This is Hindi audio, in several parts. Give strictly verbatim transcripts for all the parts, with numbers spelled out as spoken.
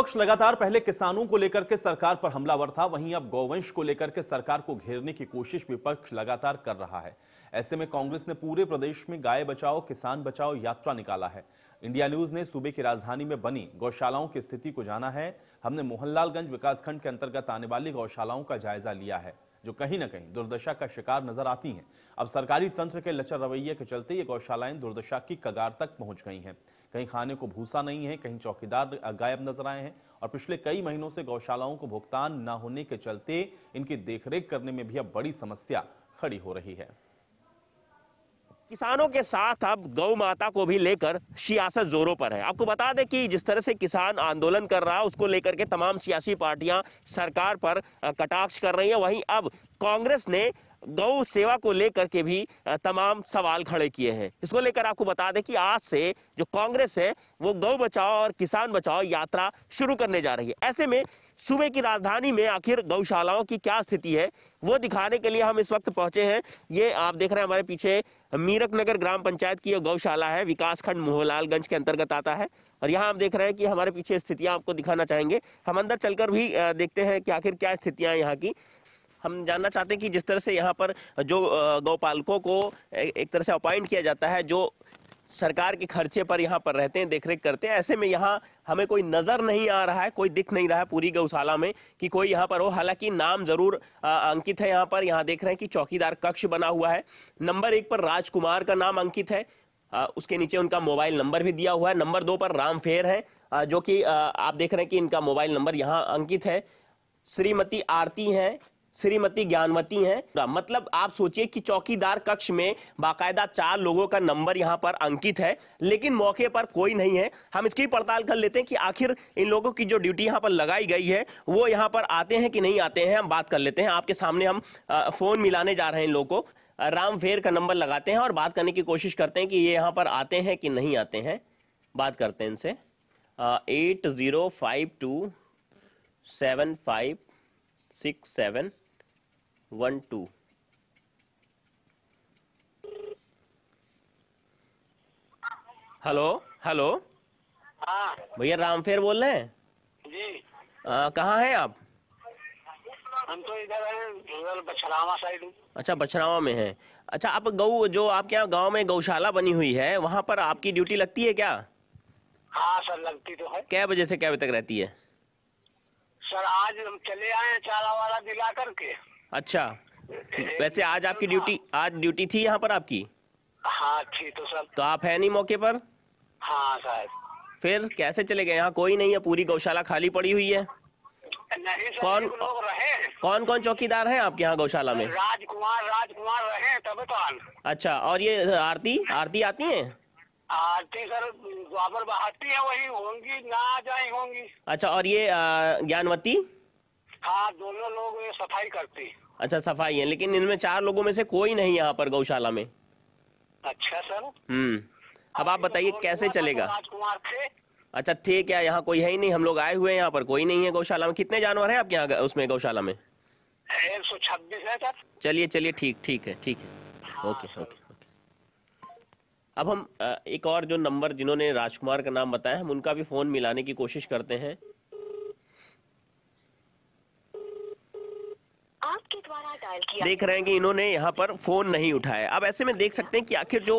विपक्ष लगातार पहले किसानों को लेकर के सरकार पर हमलावर था, वहीं अब गौवंश को लेकर के सरकार को घेरने की कोशिश विपक्ष लगातार कर रहा है। ऐसे में कांग्रेस ने पूरे प्रदेश में गाय बचाओ किसान बचाओ यात्रा निकाला है। इंडिया न्यूज ने सूबे की राजधानी में बनी गौशालाओं की स्थिति को जाना है। हमने मोहनलालगंज विकासखंड के अंतर्गत आने वाली गौशालाओं का जायजा लिया है, जो कहीं ना कहीं दुर्दशा का शिकार नजर आती हैं। अब सरकारी तंत्र के लचर रवैये के चलते ये गौशालाएं दुर्दशा की कगार तक पहुंच गई हैं। कहीं खाने को भूसा नहीं है, कहीं चौकीदार गायब नजर आए हैं और पिछले कई महीनों से गौशालाओं को भुगतान न होने के चलते इनकी देखरेख करने में भी अब बड़ी समस्या खड़ी हो रही है। किसानों के साथ अब गौ माता को भी लेकर सियासत जोरों पर है। आपको बता दें कि जिस तरह से किसान आंदोलन कर रहा है, उसको लेकर के तमाम सियासी पार्टियां सरकार पर कटाक्ष कर रही हैं। वहीं अब कांग्रेस ने गौ सेवा को लेकर के भी तमाम सवाल खड़े किए हैं। इसको लेकर आपको बता दें कि आज से जो कांग्रेस है वो गौ बचाओ और किसान बचाओ यात्रा शुरू करने जा रही है। ऐसे में सूबे की राजधानी में आखिर गौशालाओं की क्या स्थिति है, वो दिखाने के लिए हम इस वक्त पहुंचे हैं। ये आप देख रहे हैं हमारे पीछे मीरक नगर ग्राम पंचायत की गौशाला है, विकासखंड मोहनलालगंज के अंतर्गत आता है। और यहाँ हम देख रहे हैं कि हमारे पीछे स्थितियाँ आपको दिखाना चाहेंगे। हम अंदर चलकर भी देखते हैं कि आखिर क्या स्थितियाँ यहाँ की। हम जानना चाहते हैं कि जिस तरह से यहाँ पर जो गौपालकों को एक तरह से अपॉइंट किया जाता है, जो सरकार के खर्चे पर यहाँ पर रहते हैं, देखरेख करते हैं, ऐसे में यहाँ हमें कोई नज़र नहीं आ रहा है, कोई दिख नहीं रहा है पूरी गौशाला में कि कोई यहाँ पर हो। हालांकि नाम जरूर अंकित है यहाँ पर। यहाँ देख रहे हैं कि चौकीदार कक्ष बना हुआ है, नंबर एक पर राजकुमार का नाम अंकित है, उसके नीचे उनका मोबाइल नंबर भी दिया हुआ है। नंबर दो पर रामफेर है, जो कि आप देख रहे हैं कि इनका मोबाइल नंबर यहाँ अंकित है। श्रीमती आरती हैं, श्रीमती ज्ञानवती हैं। मतलब आप सोचिए कि चौकीदार कक्ष में बाकायदा चार लोगों का नंबर यहाँ पर अंकित है, लेकिन मौके पर कोई नहीं है। हम इसकी पड़ताल कर लेते हैं कि आखिर इन लोगों की जो ड्यूटी यहाँ पर लगाई गई है वो यहाँ पर आते हैं कि नहीं आते हैं। हम बात कर लेते हैं, आपके सामने हम फोन मिलाने जा रहे हैं इन लोगों को। रामफेर का नंबर लगाते हैं और बात करने की कोशिश करते हैं कि ये यहाँ पर आते हैं कि नहीं आते हैं। बात करते हैं इनसे। Eight zero five two seven five six seven one two hello hello भैया रामफेर बोल रहे हैं जी। कहाँ हैं आप? हम तो इधर हैं, बछरावा साइड। अच्छा, बछरावा में हैं। अच्छा, आप गऊ जो आपके यहाँ गांव में गौशाला बनी हुई है, वहाँ पर आपकी ड्यूटी लगती है क्या? हाँ सर, लगती तो है। कै बजे से कै बजे तक रहती है? सर आज हम चले आए हैं चारा वाला दिला करके। अच्छा, वैसे आज आपकी ड्यूटी आज ड्यूटी थी यहाँ पर आपकी? हाँ थी तो सर। तो आप है नहीं मौके पर? हाँ सर। फिर कैसे चले गए? यहाँ कोई नहीं है, पूरी गौशाला खाली पड़ी हुई है। नहीं सर, कौन लोग रहे? कौन कौन चौकीदार हैं आपके यहाँ गौशाला में? राजकुमार राजकुमार रहे तब तो। अच्छा, और ये आरती आरती आती है? आरती सर गोबर बहाती है, वही होंगी ना जाए होंगी। अच्छा, और ये ज्ञानवती? हाँ, दोनों लोग ये सफाई करती। अच्छा, सफाई है, लेकिन इनमें चार लोगों में से कोई नहीं यहाँ पर गौशाला में। अच्छा सर। हम्म अब आप बताइए तो कैसे चलेगा? राजकुमार थे। अच्छा थे क्या? यहाँ कोई है ही नहीं, हम लोग आए हुए हैं, यहाँ पर कोई नहीं है गौशाला में। कितने जानवर है आपके यहाँ उसमें गौशाला में? एक सौ छब्बीस है सर। चलिए चलिए, ठीक ठीक है, ठीक है, ओके ओके। अब हम एक और जो नंबर जिन्होंने राजकुमार का नाम बताया, हम उनका भी फोन मिलाने की कोशिश करते हैं। आपके द्वारा डायल किया। देख रहे हैं कि इन्होंने यहाँ पर फोन नहीं उठाया। अब ऐसे में देख सकते हैं कि आखिर जो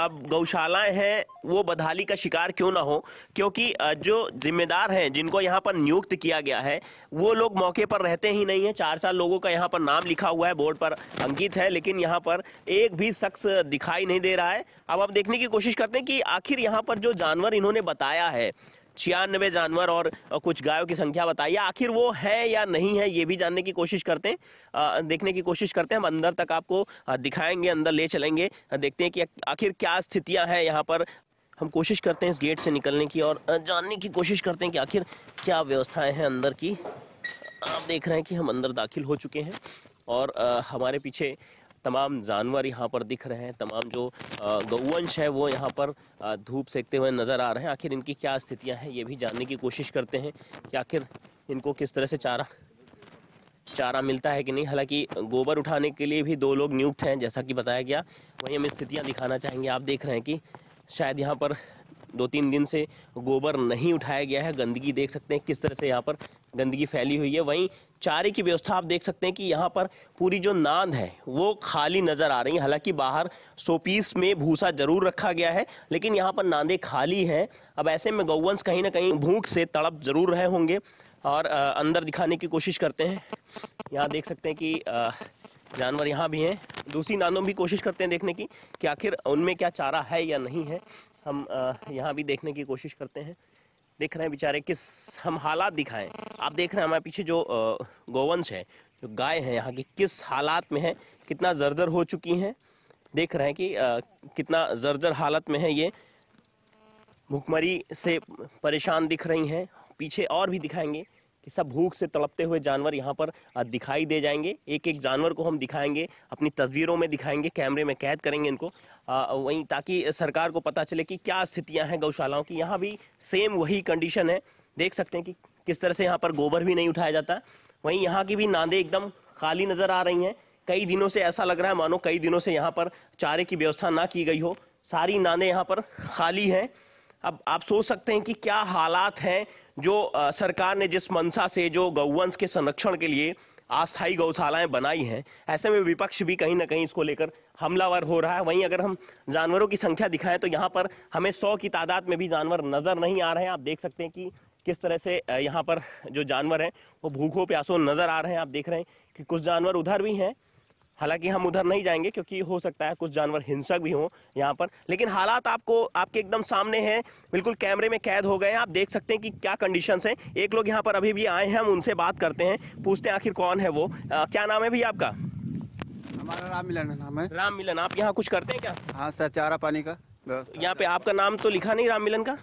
गौशालाएं हैं वो बदहाली का शिकार क्यों ना हो, क्योंकि जो जिम्मेदार हैं, जिनको यहाँ पर नियुक्त किया गया है, वो लोग मौके पर रहते ही नहीं है। चार चार लोगों का यहाँ पर नाम लिखा हुआ है, बोर्ड पर अंकित है, लेकिन यहाँ पर एक भी शख्स दिखाई नहीं दे रहा है। अब आप देखने की कोशिश करते हैं कि आखिर यहाँ पर जो जानवर इन्होंने बताया है, छियानवे जानवर और कुछ गायों की संख्या बताइए, आखिर वो है या नहीं है, ये भी जानने की कोशिश करते हैं, देखने की कोशिश करते हैं। हम अंदर तक आपको दिखाएंगे, अंदर ले चलेंगे, देखते हैं कि आखिर क्या स्थितियां हैं यहाँ पर। हम कोशिश करते हैं इस गेट से निकलने की और जानने की कोशिश करते हैं कि आखिर क्या व्यवस्थाएँ हैं अंदर की। आप देख रहे हैं कि हम अंदर दाखिल हो चुके हैं और हमारे पीछे तमाम जानवर यहाँ पर दिख रहे हैं। तमाम जो गौवंश है वो यहाँ पर धूप सेकते हुए नज़र आ रहे हैं। आखिर इनकी क्या स्थितियाँ हैं, ये भी जानने की कोशिश करते हैं कि आखिर इनको किस तरह से चारा चारा मिलता है कि नहीं। हालांकि गोबर उठाने के लिए भी दो लोग नियुक्त हैं, जैसा कि बताया गया। वहीं हम स्थितियाँ दिखाना चाहेंगे। आप देख रहे हैं कि शायद यहाँ पर दो तीन दिन से गोबर नहीं उठाया गया है। गंदगी देख सकते हैं किस तरह से यहाँ पर गंदगी फैली हुई है। वहीं चारे की व्यवस्था आप देख सकते हैं कि यहाँ पर पूरी जो नांद है वो खाली नजर आ रही है। हालांकि बाहर सोपीस में भूसा जरूर रखा गया है, लेकिन यहाँ पर नांदे खाली हैं। अब ऐसे में गौवंश कहीं ना कहीं भूख से तड़प जरूर रहे होंगे। और अंदर दिखाने की कोशिश करते हैं, यहाँ देख सकते हैं कि जानवर यहाँ भी हैं। दूसरी नांदों में भी कोशिश करते हैं देखने की कि आखिर उनमें क्या चारा है या नहीं है। हम यहाँ भी देखने की कोशिश करते हैं, देख रहे हैं बेचारे किस हम हालात दिखाएं। आप देख रहे हैं हमारे पीछे जो गोवंश है, जो गाय है यहाँ की, किस हालात में है, कितना जर्जर हो चुकी हैं। देख रहे हैं कि आ, कितना जर्जर हालत में है ये, भूखमरी से परेशान दिख रही हैं। पीछे और भी दिखाएंगे कि सब भूख से तड़पते हुए जानवर यहाँ पर दिखाई दे जाएंगे। एक एक जानवर को हम दिखाएंगे, अपनी तस्वीरों में दिखाएंगे, कैमरे में कैद करेंगे इनको, वहीं ताकि सरकार को पता चले कि क्या स्थितियां हैं गौशालाओं की। यहाँ भी सेम वही कंडीशन है, देख सकते हैं कि किस तरह से यहाँ पर गोबर भी नहीं उठाया जाता। वहीं यहाँ की भी नांदें एकदम खाली नजर आ रही हैं। कई दिनों से ऐसा लग रहा है मानो कई दिनों से यहाँ पर चारे की व्यवस्था ना की गई हो, सारी नांदें यहाँ पर खाली हैं। अब आप सोच सकते हैं कि क्या हालात हैं। जो आ, सरकार ने जिस मंशा से जो गौवंश के संरक्षण के लिए अस्थायी गौशालाएं बनाई हैं, ऐसे में विपक्ष भी कहीं ना कहीं इसको लेकर हमलावर हो रहा है। वहीं अगर हम जानवरों की संख्या दिखाएं तो यहाँ पर हमें सौ की तादाद में भी जानवर नजर नहीं आ रहे हैं। आप देख सकते हैं कि किस तरह से यहाँ पर जो जानवर हैं वो भूखों प्यासों नजर आ रहे हैं। आप देख रहे हैं कि कुछ जानवर उधर भी हैं, हालांकि हम उधर नहीं जाएंगे क्योंकि हो सकता है कुछ जानवर हिंसक भी हों यहाँ पर। लेकिन हालात आपको आपके एकदम सामने हैं, बिल्कुल कैमरे में कैद हो गए हैं। आप देख सकते हैं कि क्या कंडीशंस हैं। एक लोग यहाँ पर अभी भी आए हैं, हम उनसे बात करते हैं, पूछते हैं आखिर कौन है वो। आ, क्या नाम है भैया आपका? हमारा राम मिलन नाम है। राम मिलन, आप यहाँ कुछ करते हैं क्या? हाँ सर, चारा पानी का। यहाँ पे आपका नाम तो लिखा नहीं राम मिलन का?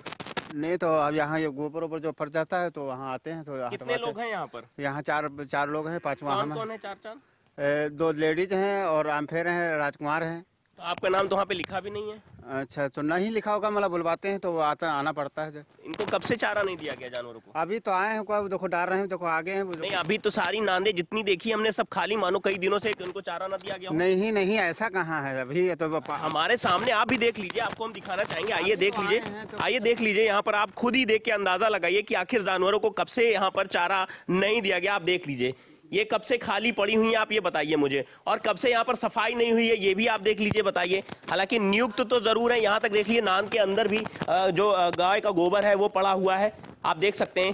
नहीं, तो अब यहाँ ये गोबर ओबर जो फट जाता है तो वहाँ आते हैं। तो कितने लोग हैं यहाँ पर? यहाँ चार चार लोग हैं, पाँचवा। चार चार दो लेडीज हैं और आमफेर हैं, राजकुमार हैं। तो आपका नाम तो वहाँ पे लिखा भी नहीं है? अच्छा, तो नहीं लिखा होगा, मतलब बुलवाते हैं तो आता आना पड़ता है। जब इनको कब से चारा नहीं दिया गया जानवरों को? अभी तो आए हैं, को देखो डाल रहे हैं, देखो आगे हैं। नहीं, अभी तो सारी नांदे जितनी देखी हमने सब खाली, मानो कई दिनों से उनको चारा ना दिया गया। नहीं नहीं, ऐसा कहाँ है, अभी तो हमारे सामने। आप भी देख लीजिए, आपको हम दिखाना चाहेंगे, आइए देख लीजिए, आइए देख लीजिए। यहाँ पर आप खुद ही देख के अंदाजा लगाइए की आखिर जानवरों को कब से यहाँ पर चारा नहीं दिया गया। आप देख लीजिए ये कब से खाली पड़ी हुई है, आप ये बताइए मुझे। और कब से यहाँ पर सफाई नहीं हुई है, ये भी आप देख लीजिए, बताइए। हालांकि नियुक्त तो जरूर है, यहाँ तक देख लीजिए नांद के अंदर भी जो गाय का गोबर है वो पड़ा हुआ है, आप देख सकते हैं।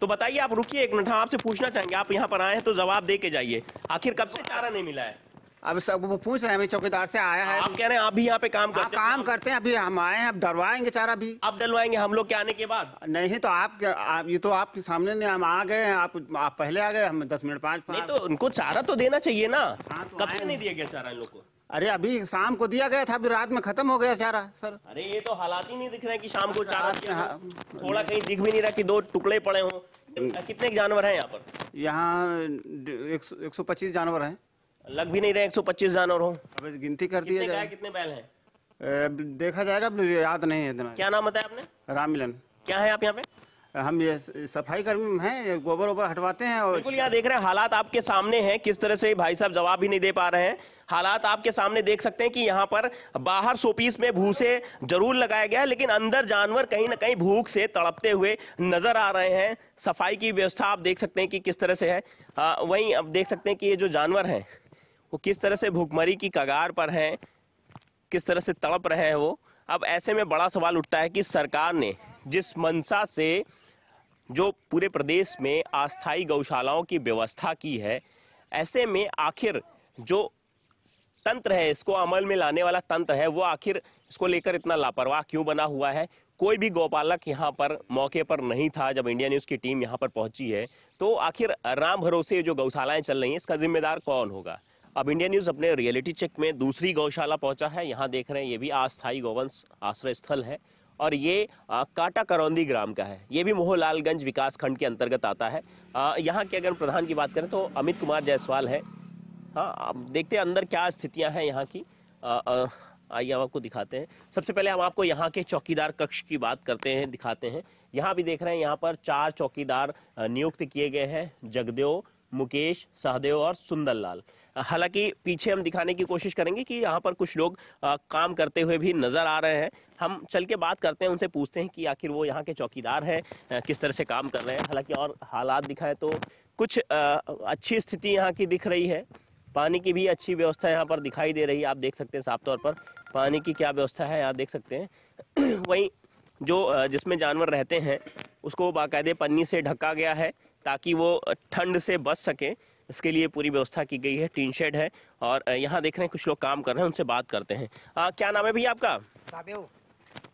तो बताइए, आप रुकिए एक मिनट, हम आपसे पूछना चाहेंगे, आप यहाँ पर आए हैं तो जवाब दे के जाइए, आखिर कब से चारा नहीं मिला है? अब सब वो पूछ रहे हैं, चौकीदार से आया है। आप कह रहे हैं आप भी यहाँ पे काम करते हैं? काम करते हैं, अभी हम आए हैं, अब डलवाएंगे चारा भी। अब डलवाएंगे हम लोग के आने के बाद? नहीं तो आप, आप ये तो आपके सामने ने हम आ गए, आप आप पहले आ गए, हम दस मिनट पाँच नहीं तो उनको चारा तो देना चाहिए ना। हाँ, तो कब से नहीं दिया गया चारा इन लोग को? अरे अभी शाम को दिया गया था, अभी रात में खत्म हो गया चारा सर। अरे ये तो हालात ही नहीं दिख रहे हैं कि शाम को चारा, थोड़ा कहीं दिख भी नहीं रहा कि दो टुकड़े पड़े हों। कितने जानवर हैं यहाँ पर? यहाँ एक सौ पच्चीस जानवर हैं। लग भी नहीं रहे एक सौ पच्चीस जानवर हो। अब गिनती कर दी जाए। कितने बैल हैं देखा जाएगा, याद नहीं है इतना। क्या नाम बताया आपने? राम मिलन। क्या है आप यहाँ पे? हम ये सफाई कर्मी हैं, गोबर ओबर हटवाते हैं। और बिल्कुल यहाँ देख रहे हैं हालात आपके सामने हैं, किस तरह से भाई साहब जवाब भी नहीं दे पा रहे हैं। हालात आपके सामने देख सकते हैं कि यहाँ पर बाहर सोपीस में भूसे जरूर लगाया गया है, लेकिन अंदर जानवर कहीं ना कहीं भूख से तड़पते हुए नजर आ रहे हैं। सफाई की व्यवस्था आप देख सकते हैं कि किस तरह से है। वहीं अब देख सकते हैं कि ये जो जानवर हैं वो किस तरह से भूखमरी की कगार पर हैं, किस तरह से तड़प रहे हैं वो। अब ऐसे में बड़ा सवाल उठता है कि सरकार ने जिस मंशा से जो पूरे प्रदेश में अस्थायी गौशालाओं की व्यवस्था की है, ऐसे में आखिर जो तंत्र है, इसको अमल में लाने वाला तंत्र है, वो आखिर इसको लेकर इतना लापरवाह क्यों बना हुआ है। कोई भी गौपालक यहाँ पर मौके पर नहीं था जब इंडिया न्यूज़ की टीम यहाँ पर पहुँची है। तो आखिर राम भरोसे जो गौशालाएँ चल रही हैं, इसका जिम्मेदार कौन होगा? अब इंडिया न्यूज़ अपने रियलिटी चेक में दूसरी गौशाला पहुंचा है। यहाँ देख रहे हैं ये भी अस्थायी गौवंश आश्रय स्थल है और ये आ, काटा करौंदी ग्राम का है। ये भी मोहन लाल गंज विकास खंड के अंतर्गत आता है। आ, यहाँ के अगर प्रधान की बात करें तो अमित कुमार जायसवाल है। हाँ, आप देखते हैं अंदर क्या स्थितियाँ हैं यहाँ की। आइए हम आपको दिखाते हैं। सबसे पहले हम आपको यहाँ के चौकीदार कक्ष की बात करते हैं, दिखाते हैं। यहाँ भी देख रहे हैं यहाँ पर चार चौकीदार नियुक्त किए गए हैं, जगदेव, मुकेश, सहदेव और सुंदरलाल। हालांकि पीछे हम दिखाने की कोशिश करेंगे कि यहाँ पर कुछ लोग आ, काम करते हुए भी नजर आ रहे हैं। हम चल के बात करते हैं, उनसे पूछते हैं कि आखिर वो यहाँ के चौकीदार हैं, किस तरह से काम कर रहे हैं। हालांकि और हालात दिखाएं तो कुछ आ, अच्छी स्थिति यहाँ की दिख रही है। पानी की भी अच्छी व्यवस्था यहाँ पर दिखाई दे रही है। आप देख सकते हैं साफ तौर पर पानी की क्या व्यवस्था है, यहाँ देख सकते हैं। वहीं जो जिसमें जानवर रहते हैं उसको बाकायदे पन्नी से ढका गया है ताकि वो ठंड से बच सकें, इसके लिए पूरी व्यवस्था की गई है। टीन शेड है और यहाँ देख रहे हैं कुछ लोग काम कर रहे हैं, उनसे बात करते हैं। आ, क्या नाम है भैया आपका? सादेव।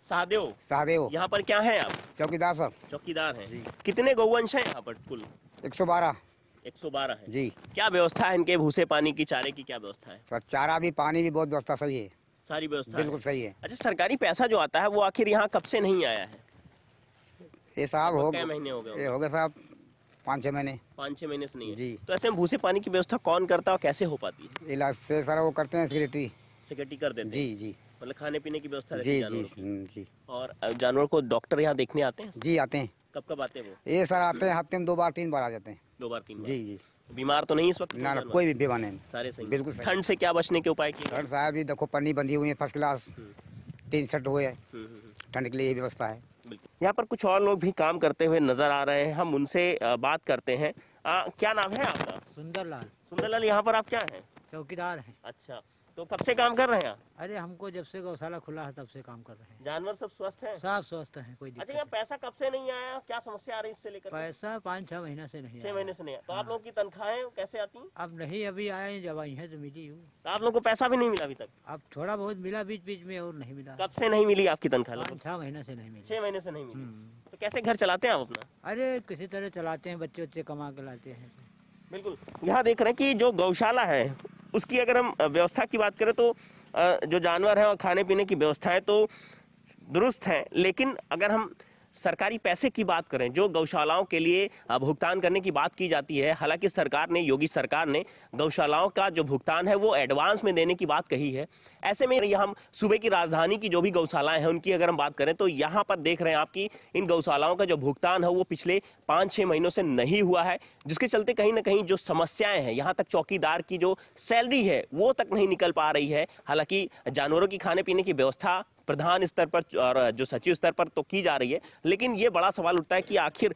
सादेव सादेव यहाँ पर क्या है आप? चौकीदार साहब। चौकीदार हैं जी। कितने गौवंश हैं यहाँ पर कुल? एक सौ बारह। एक सौ बारह है जी। क्या व्यवस्था है इनके भूसे पानी की, चारे की क्या व्यवस्था है? सर चारा भी पानी भी बहुत व्यवस्था सही है, सारी व्यवस्था बिल्कुल सही है। अच्छा, सरकारी पैसा जो आता है वो आखिर यहाँ कब से नहीं आया है? ये साहब हो गए महीने हो गए हो गए साहब, पाँच छः महीने पाँच छः महीने से नहीं है जी। तो ऐसे में भूसे पानी की व्यवस्था कौन करता है और कैसे हो पाती है? इलाज से सारा वो करते हैं, सेक्रेटरी सेक्रेटरी कर देते हैं जी जी। मतलब खाने पीने की व्यवस्था जी जी जी। और जानवर को डॉक्टर यहाँ देखने आते हैं जी? आते हैं। कब कब आते हैं वो? ये सर आते हैं हफ्ते में दो बार तीन बार आ जाते हैं। दो बार तीन जी जी। बीमार तो नहीं इस वक्त? ना ना, कोई भी बीमार नहीं, सारे सही बिल्कुल। ठंड से क्या बचने के उपाय किए? ठंड साहब ये देखो पन्नी बंधी हुई है, फर्स्ट क्लास टीन सेट हुए है, ठंड के लिए ये व्यवस्था है। यहाँ पर कुछ और लोग भी काम करते हुए नजर आ रहे हैं, हम उनसे बात करते हैं। आ, क्या नाम है आपका? सुंदरलाल। सुंदरलाल, यहाँ पर आप क्या हैं? चौकीदार हैं। अच्छा, तो कब से काम कर रहे हैं? अरे हमको जब से गौशाला खुला है तब से काम कर रहे हैं। जानवर सब स्वस्थ हैं? सब स्वस्थ हैं, कोई दिक्कत। अच्छा, यहाँ पैसा कब से नहीं आया, क्या समस्या आ रही इससे लेकर? पैसा पाँच छह महीना से नहीं, छह महीने से नहीं। तो आप लोगों की तनख्वाहें कैसे आती? अब नहीं, अभी आए जब आई है तो मिली। आप लोगों को पैसा भी नहीं मिला अभी तक? अब थोड़ा बहुत मिला बीच बीच में और नहीं मिला। कब से नहीं मिली आपकी तनख्वाह? छह महीने से नहीं मिली। छह महीने से नहीं मिली। तो कैसे घर चलाते हैं आप अपना? अरे किसी तरह चलाते हैं, बच्चे बच्चे कमा के लाते हैं। बिल्कुल। यहाँ देख रहे हैं कि जो गौशाला है उसकी अगर हम व्यवस्था की बात करें तो जो जानवर हैं और खाने पीने की व्यवस्थाएं तो दुरुस्त हैं, लेकिन अगर हम सरकारी पैसे की बात करें जो गौशालाओं के लिए भुगतान करने की बात की जाती है, हालांकि सरकार ने, योगी सरकार ने गौशालाओं का जो भुगतान है वो एडवांस में देने की बात कही है। ऐसे में हम सूबे की राजधानी की जो भी गौशालाएं हैं उनकी अगर हम बात करें तो यहाँ पर देख रहे हैं आप कि इन गौशालाओं का जो भुगतान है वो पिछले पाँच छः महीनों से नहीं हुआ है, जिसके चलते कहीं ना कहीं जो समस्याएँ हैं, यहाँ तक चौकीदार की जो सैलरी है वो तक नहीं निकल पा रही है। हालाँकि जानवरों की खाने पीने की व्यवस्था प्रधान स्तर पर और जो सचिव स्तर पर तो की जा रही है, लेकिन ये बड़ा सवाल उठता है कि आखिर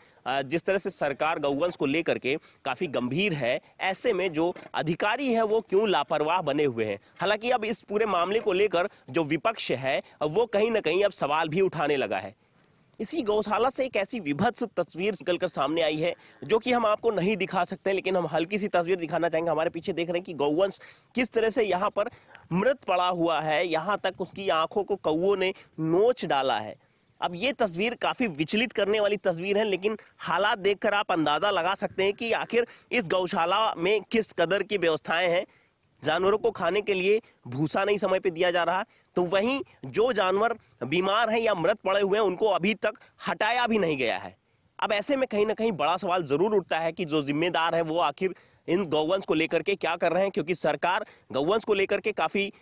जिस तरह से सरकार गौवंश को लेकर के काफ़ी गंभीर है, ऐसे में जो अधिकारी हैं वो क्यों लापरवाह बने हुए हैं। हालांकि अब इस पूरे मामले को लेकर जो विपक्ष है वो कहीं ना कहीं अब सवाल भी उठाने लगा है। इसी गौशाला से एक ऐसी विभत्स तस्वीर निकलकर सामने आई है जो कि हम आपको नहीं दिखा सकते, लेकिन हम हल्की सी तस्वीर दिखाना चाहेंगे। हमारे पीछे देख रहे हैं कि गौवंश किस तरह से यहाँ पर मृत पड़ा हुआ है, यहाँ तक उसकी आंखों को कौवों ने नोच डाला है। अब ये तस्वीर काफ़ी विचलित करने वाली तस्वीर है, लेकिन हालात देखकर आप अंदाज़ा लगा सकते हैं कि आखिर इस गौशाला में किस कदर की व्यवस्थाएँ हैं। जानवरों को खाने के लिए भूसा नहीं समय पे दिया जा रहा, तो वहीं जो जानवर बीमार हैं या मृत पड़े हुए हैं उनको अभी तक हटाया भी नहीं गया है। अब ऐसे में कहीं ना कहीं बड़ा सवाल जरूर उठता है कि जो जिम्मेदार है वो आखिर इन गौवंश को लेकर के क्या कर रहे हैं, क्योंकि सरकार गौवंश को लेकर के काफ़ी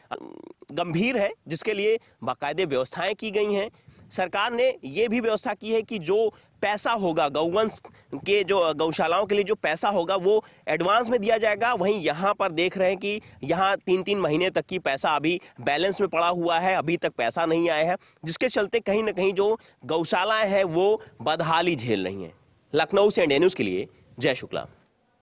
गंभीर है, जिसके लिए बाकायदे व्यवस्थाएं की गई हैं। सरकार ने ये भी व्यवस्था की है कि जो पैसा होगा गौवंश के, जो गौशालाओं के लिए जो पैसा होगा वो एडवांस में दिया जाएगा। वहीं यहाँ पर देख रहे हैं कि यहाँ तीन तीन महीने तक की पैसा अभी बैलेंस में पड़ा हुआ है, अभी तक पैसा नहीं आया है, जिसके चलते कहीं ना कहीं जो गौशालाएं हैं वो बदहाली झेल रही हैं। लखनऊ से इंडिया न्यूज़ के लिए जय शुक्ला।